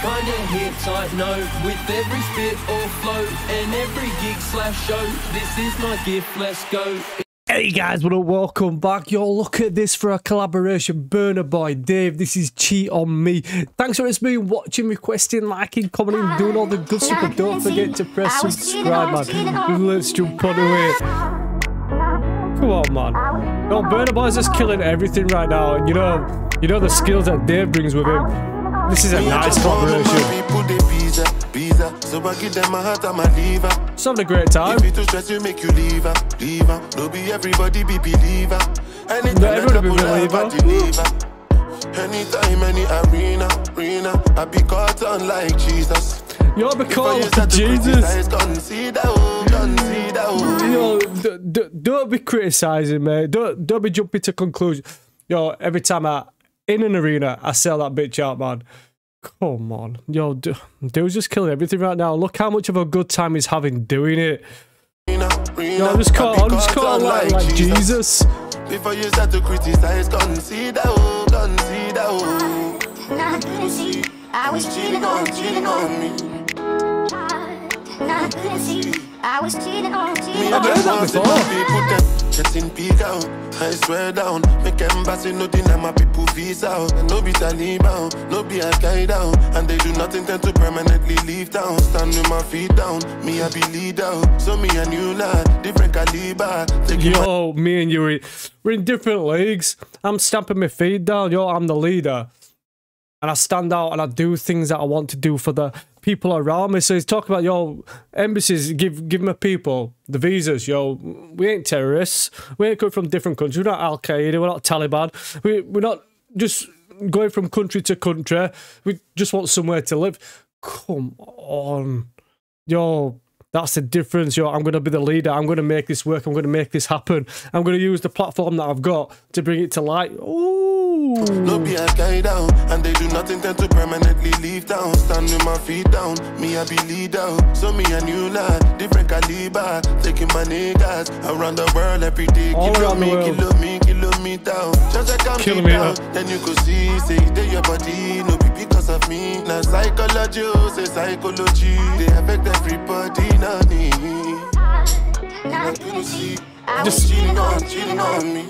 kinda hip-tight, no. With every spit or flow and every gig/show, this is my gift, let's go. Hey guys, what up, welcome back. Yo, look at this for a collaboration, Burna Boy, Dave, this is Cheat On Me. Thanks for us being watching, requesting, liking, commenting, doing all the good stuff, but don't forget to press subscribe, man. Let's jump on away. Come on, man. No, Burna Boy's just killing everything right now, and you know the skills that Dave brings with him. This is a nice collaboration. So I give them my heart and my liver. It's having a great time. If you too stress, you make you leave her, leave her. No be everybody be believer. Anytime no, everybody be believer. Anytime, any arena, arena, I be caught on like Jesus. You'll be called Jesus. Yo, don't be criticising, mate. Don't be jumping to conclusions. Yo, every time I in an arena, I sell that bitch out, man. Come on, yo, dude's just killing everything right now. Look how much of a good time he's having doing it. Yo, I'm just caught on like Jesus. If I use that to criticize, consider, consider. Not crazy, I was cheating on me. Not crazy, I was cheating on me. I've heard that before. I swear down, make embassy nothing and my people visa. No be Taliban, no be Al-Qaeda, and they do not intend to permanently leave town. Stand with my feet down, me I be leader, so me and you lad, different caliber. Yo, me and you, we're in different leagues. I'm stamping my feet down, yo, I'm the leader. And I stand out and I do things that I want to do for the people around me. So he's talking about, yo, embassies, give my people the visas, yo. We ain't terrorists. We ain't coming from different countries. We're not Al-Qaeda. We're not Taliban. We're not just going from country to country. We just want somewhere to live. Come on. Yo, that's the difference, yo. I'm going to be the leader. I'm going to make this work. I'm going to make this happen. I'm going to use the platform that I've got to bring it to light. Ooh. No be Al-Qaeda, and they do not intend to permanently leave town. Stand with my feet down, me I be leader, so me and you lad, different caliber. Taking my niggas around the world every day. Kill me down. Just like I'm kill me down. Then you could see, say they your body, no be because of me. Now psychology, say psychology, they affect everybody, not me. Not you see, I was cheating on me.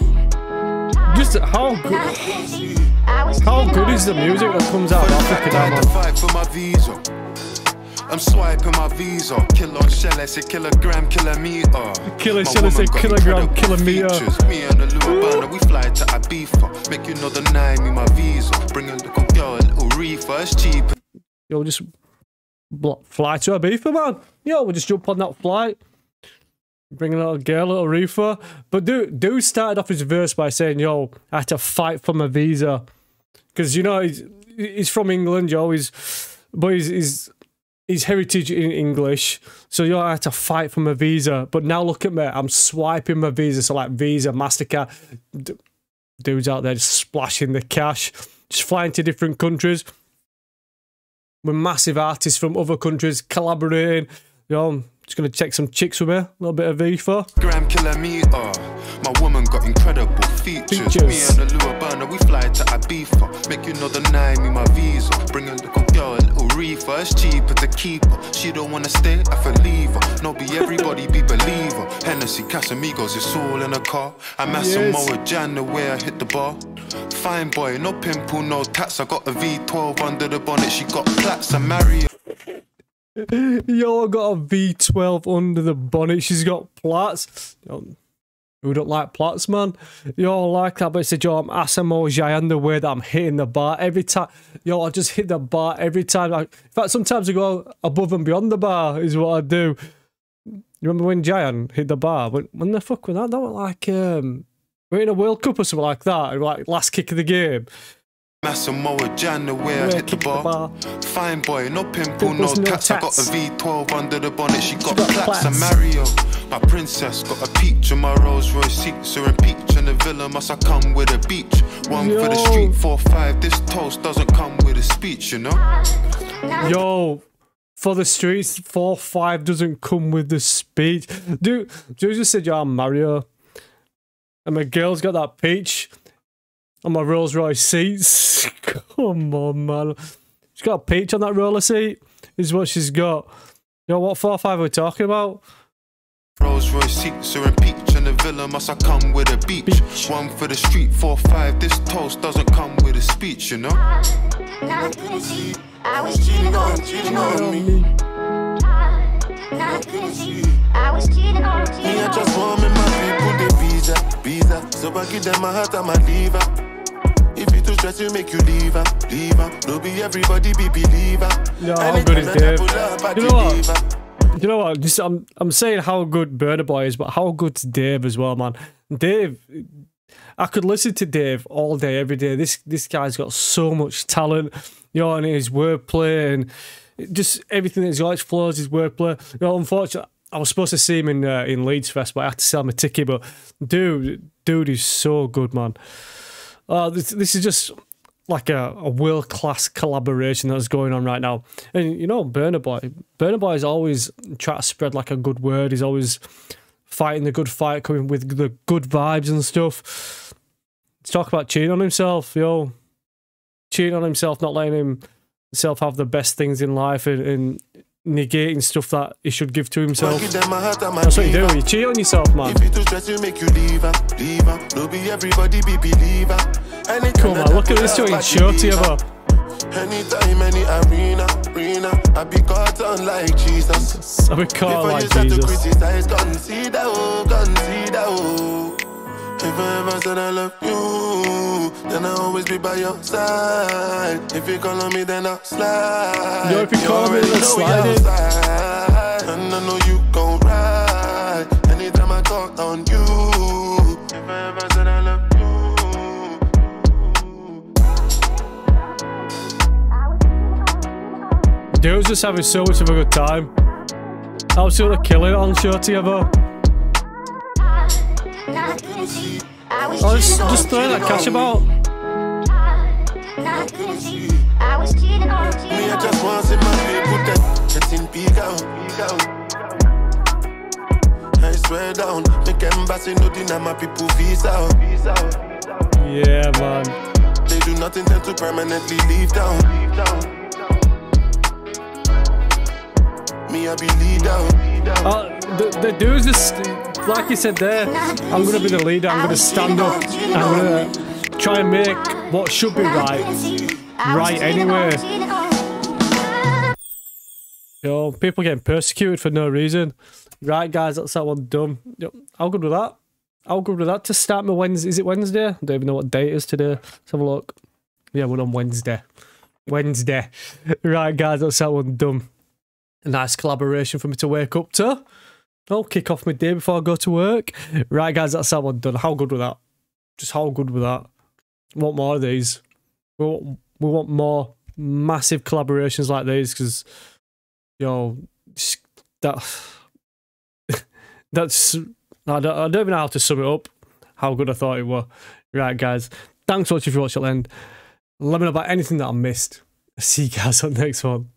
Just how good is the music that comes out after that? I'm swiping my Visa. Killer shell, I say kilogram, kilometer. Killer shell, I say kilogram, kilometer. Me and the Lubana, we fly to Ibiza. Make you know the name in my Visa. Bring a little girl, a little reefer, it's cheap. Yo, just fly to Ibiza, man. Yo, we'll just jump on that flight. Bring a little girl, a little reefer. But dude started off his verse by saying, yo, I had to fight for my visa. Because, you know, he's from England, yo. But his heritage in English. So, yo, I had to fight for my visa. But now look at me. I'm swiping my visa. So, like, Visa, MasterCard. Dude's out there just splashing the cash. Just flying to different countries. With massive artists from other countries collaborating. Yo, just gonna check some chicks with me, a little bit of V4. Gram kilometer, my woman got incredible features. Me and the Lubana, we fly to Ibiza. Make you know the name in my Visa. Bring a little girl, a little reefer. It's cheaper to keep her. She don't wanna stay, I feel leave her. No be everybody be believer. Hennessy, Casamigos, it's all in a car. I'm at some more Jan the way I hit the bar. Fine boy, no pimple, no tats. I got a V12 under the bonnet. She got plaits and Mario. Yo, got a V12 under the bonnet. She's got plaits. Yo, who don't like plaits, man? Yo, I like that, but it's a yo, I'm Asamoah and the way that I'm hitting the bar every time. Yo, I just hit the bar every time. Like, in fact, sometimes I go above and beyond the bar is what I do. You remember when Jayan hit the bar? When the fuck was that? That was like, we're in a World Cup or something like that. And like, last kick of the game. Massimo, Jan, the way I hit the bar. Fine boy, no pimple, no tats. I got a V12 under the bonnet. She got plaits and Mario. My princess got a peach in my Rolls Royce seats. Her and Peach in the villa must I come with a beach. One for the street, 4-5. This toast doesn't come with a speech, you know. Yo, for the streets, 4-5 doesn't come with the speech. Dude just said, yo, I'm Mario. And my girl's got that peach. On my Rolls Royce seats. Come on, man. She's got a peach on that roller seat. Is what she's got. Yo, what 4-5 are we talking about? Rolls Royce seats are in Peach and the villa must I come with a beach. One for the street, 4-5. This toast doesn't come with a speech, you know? I was cheating on me. I was cheating on me. Hey, I just want me my people, the Visa. So I give them my heart and my liver. If you too stress, you make you leave her. Don't be everybody, be believer. Yeah, how good is Dave? You know what? You know what? Just, I'm saying how good Burna Boy is, but how good's Dave as well, man. Dave, I could listen to Dave all day, every day. This guy's got so much talent, you know, and his wordplay and just everything that he's got, his flows, his wordplay. You know, unfortunately, I was supposed to see him in Leeds Fest, but I had to sell my ticket. But dude is so good, man. This is just like a world-class collaboration that's going on right now. And you know, Burna Boy is always trying to spread like a good word. He's always fighting the good fight, coming with the good vibes and stuff. Let's talk about cheating on himself, yo. Cheating on himself, not letting himself have the best things in life and negating stuff that he should give to himself. That's what you do, you cheat on yourself, man. If you do stress, you make you leave her. Don't be everybody, be believer. Come on, look at this joint show together. Anytime, any arena, I be caught on like Jesus. I be caught like Jesus. Before you start to criticize, consider, oh. If I ever said I love you, then I'll always be by your side. If you call on me, then I'll slide. Yo, if you call me, then slide. And I know you gon' ride. Anytime I call on you, if I ever said I love you. Dude's just having so much of a good time. Absolutely killing it on show together. Oh, just throwing that cash about. Yeah, man. They do not intend to permanently leave town. Me, I be leader. The dude's just, like you said there, I'm going to be the leader, I'm going to stand up, I'm going to try and make what should be right anyway. Yo, people getting persecuted for no reason. Right, guys, that's that one done. Yo, how good with that? How good with that to start my Wednesday? Is it Wednesday? I don't even know what day it is today. Let's have a look. Yeah, we're on Wednesday. Right, guys, that's that one done. A nice collaboration for me to wake up to. I'll kick off my day before I go to work. Right, guys, that's how I'm done. How good with that? Just how good with that? We want more of these. We want more massive collaborations like these because, yo, that's... I don't even know how to sum it up, how good I thought it was. Right, guys. Thanks for watching if you watched it at the end. Let me know about anything that I missed. See you guys on the next one.